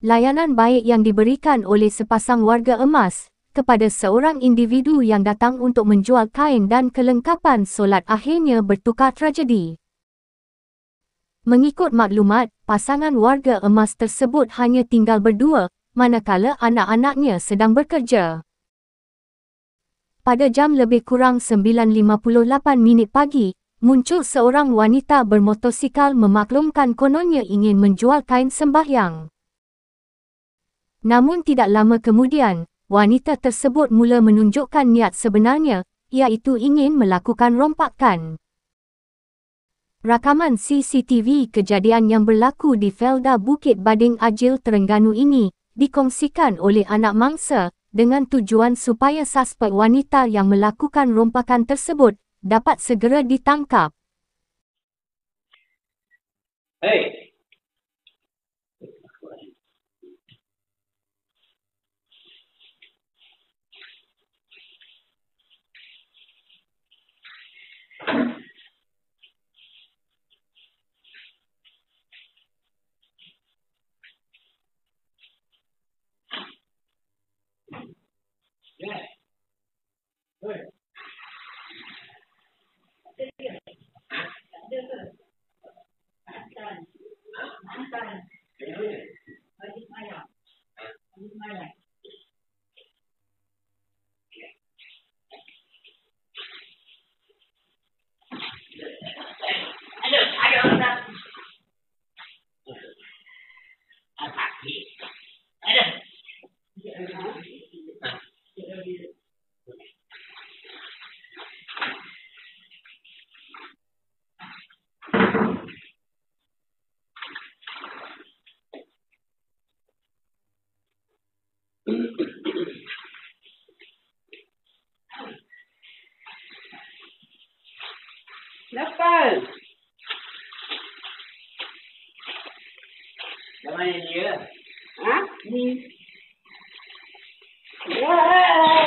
Layanan baik yang diberikan oleh sepasang warga emas kepada seorang individu yang datang untuk menjual kain dan kelengkapan solat akhirnya bertukar tragedi. Mengikut maklumat, pasangan warga emas tersebut hanya tinggal berdua, manakala anak-anaknya sedang bekerja. Pada jam lebih kurang 9.58 pagi, muncul seorang wanita bermotosikal memaklumkan kononnya ingin menjual kain sembahyang. Namun tidak lama kemudian, wanita tersebut mula menunjukkan niat sebenarnya, iaitu ingin melakukan rompakan. Rakaman CCTV kejadian yang berlaku di Felda Bukit Bading Ajil Terengganu ini dikongsikan oleh anak mangsa dengan tujuan supaya suspek wanita yang melakukan rompakan tersebut dapat segera ditangkap. Hey. Lepas. Yang mana dia? Hah? Ni. Hello!